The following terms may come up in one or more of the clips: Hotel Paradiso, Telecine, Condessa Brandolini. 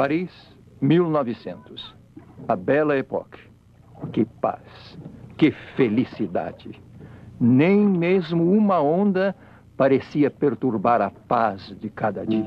Paris, 1900. A Belle Époque. Que paz, que felicidade. Nem mesmo uma onda parecia perturbar a paz de cada dia.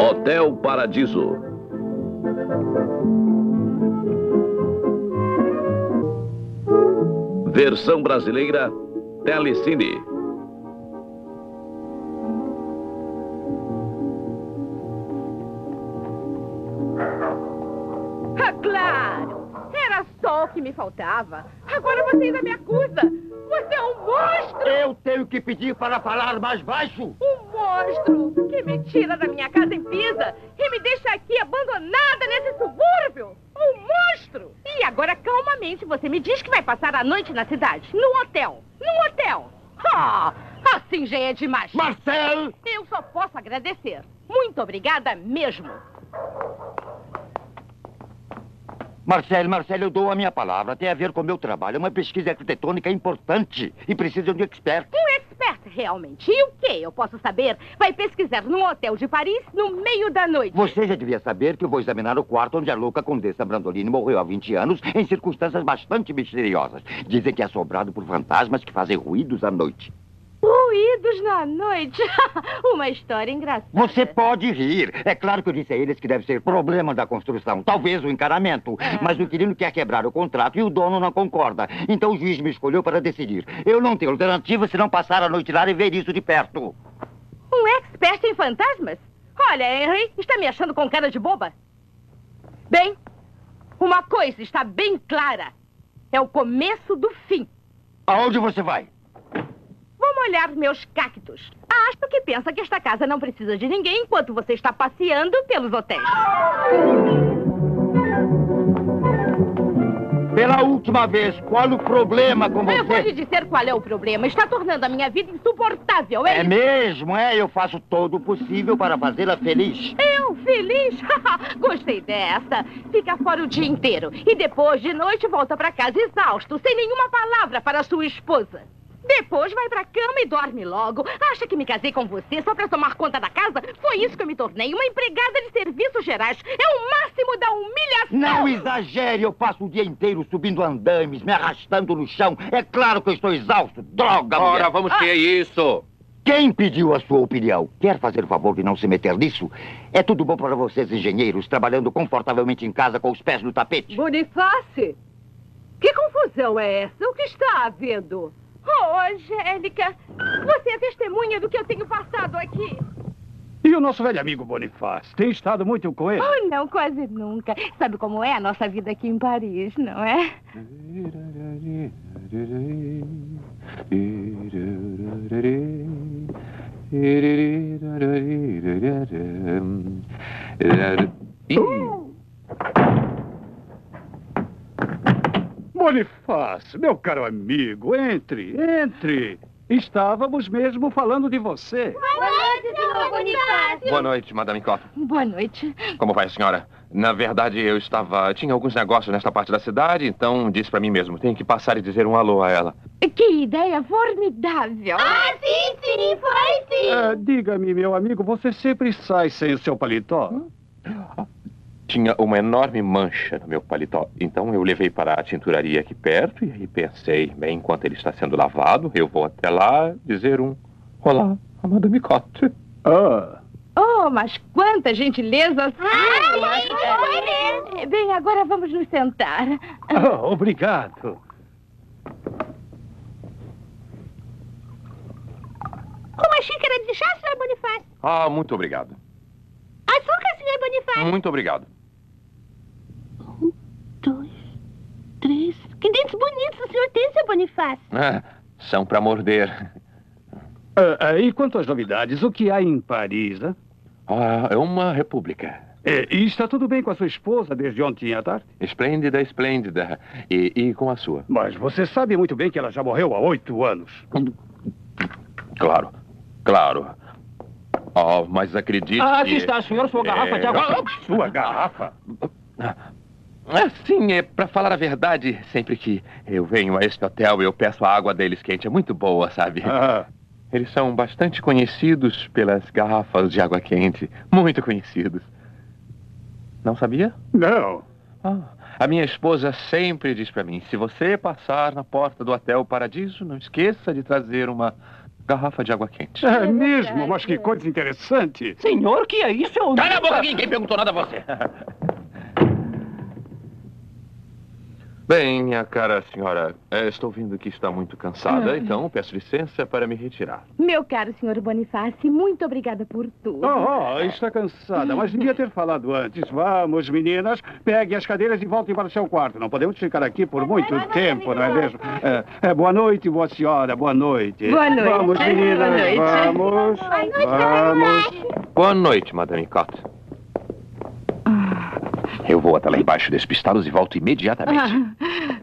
Hotel Paradiso. Versão brasileira, Telecine. Ah, claro! Era só o que me faltava. Agora você ainda me acusa. Você é um monstro! Eu tenho que pedir para falar mais baixo. Monstro que me tira da minha casa em Pisa e me deixa aqui abandonada nesse subúrbio. Um monstro! E agora calmamente você me diz que vai passar a noite na cidade, num hotel. Ah, assim já é demais. Marcel! Eu só posso agradecer. Muito obrigada mesmo. Marcel, eu dou a minha palavra. Tem a ver com o meu trabalho. É uma pesquisa arquitetônica importante e precisa de um expert. Realmente. E o que eu posso saber? Vai pesquisar num hotel de Paris no meio da noite. Você já devia saber que eu vou examinar o quarto onde a louca Condessa Brandolini morreu há 20 anos em circunstâncias bastante misteriosas. Dizem que é assombrado por fantasmas que fazem ruídos à noite. Ruídos na noite? Uma história engraçada. Você pode rir. É claro que eu disse a eles que deve ser problema da construção. Talvez o encaramento. Mas o inquilino quer quebrar o contrato e o dono não concorda. Então o juiz me escolheu para decidir. Eu não tenho alternativa se não passar a noite lá e ver isso de perto. Um expert em fantasmas? Olha, Henry, está me achando com cara de boba? Bem, uma coisa está bem clara. É o começo do fim. Aonde você vai? Vamos olhar meus cactos. Acho que pensa que esta casa não precisa de ninguém enquanto você está passeando pelos hotéis. Pela última vez, qual o problema com você? Eu vou lhe dizer qual é o problema. Está tornando a minha vida insuportável, é isso? É mesmo, é. Eu faço todo o possível para fazê-la feliz. Eu? Feliz? Gostei dessa. Fica fora o dia inteiro. E depois, de noite, volta para casa exausto, sem nenhuma palavra para sua esposa. Depois vai pra cama e dorme logo. Acha que me casei com você só pra tomar conta da casa? Foi isso que eu me tornei, uma empregada de serviços gerais. É o máximo da humilhação. Não exagere, eu passo o dia inteiro subindo andames, me arrastando no chão. É claro que eu estou exausto, droga, mulher. Ora, vamos ter isso. Quem pediu a sua opinião? Quer fazer o favor de não se meter nisso? É tudo bom para vocês, engenheiros, trabalhando confortavelmente em casa com os pés no tapete. Bonifácio, que confusão é essa? O que está havendo? Oh, Angélica, você é testemunha do que eu tenho passado aqui. E o nosso velho amigo Bonifácio? Tem estado muito com ele? Oh, não, quase nunca. Sabe como é a nossa vida aqui em Paris, não é? Bonifácio, meu caro amigo, entre. Estávamos mesmo falando de você. Boa noite, senhor Bonifácio. Boa noite, Madame Cotton. Boa noite. Como vai, senhora? Na verdade, eu tinha alguns negócios nesta parte da cidade, então disse pra mim mesmo, tenho que passar e dizer um alô a ela. Que ideia formidável. Ah, sim, foi sim. Diga-me, meu amigo, você sempre sai sem o seu paletó? Tinha uma enorme mancha no meu paletó. Então eu levei para a tinturaria aqui perto e aí pensei, bem, enquanto ele está sendo lavado, eu vou até lá dizer um olá a Madame Cotton. Oh, mas quanta gentileza! Bem, agora vamos nos sentar. Obrigado. Uma xícara de chá, senhor Bonifácio. Ah, muito obrigado. Açúcar, senhor Bonifácio. Muito obrigado. 1, 2, 3, Bonifácio? Ah, são para morder. E quanto às novidades, o que há em Paris? É uma república. E está tudo bem com a sua esposa desde ontem à tarde? Esplêndida, esplêndida. E com a sua? Mas você sabe muito bem que ela já morreu há 8 anos. Claro, claro. Mas acredite... aqui está, senhor, sua garrafa de água. Sua garrafa? Sim, é pra falar a verdade, sempre que eu venho a este hotel, eu peço a água deles quente. É muito boa, sabe? Eles são bastante conhecidos pelas garrafas de água quente. Muito conhecidos. Não sabia? Não. A minha esposa sempre diz pra mim, se você passar na porta do Hotel Paradiso, não esqueça de trazer uma garrafa de água quente. É mesmo? Mas que coisa interessante. Senhor, que é isso? Cala a boca aqui, ninguém perguntou nada a você. Bem, minha cara senhora, estou vendo que está muito cansada, então peço licença para me retirar. Meu caro senhor Bonifácio, muito obrigada por tudo. Está cansada, mas devia ter falado antes. Vamos, meninas, peguem as cadeiras e voltem para o seu quarto. Não podemos ficar aqui por muito tempo, não é mesmo? Boa noite, boa senhora, boa noite. Boa noite. Vamos, meninas, vamos. Boa noite, Madame Cotte. Eu vou até lá embaixo despistá-los e volto imediatamente.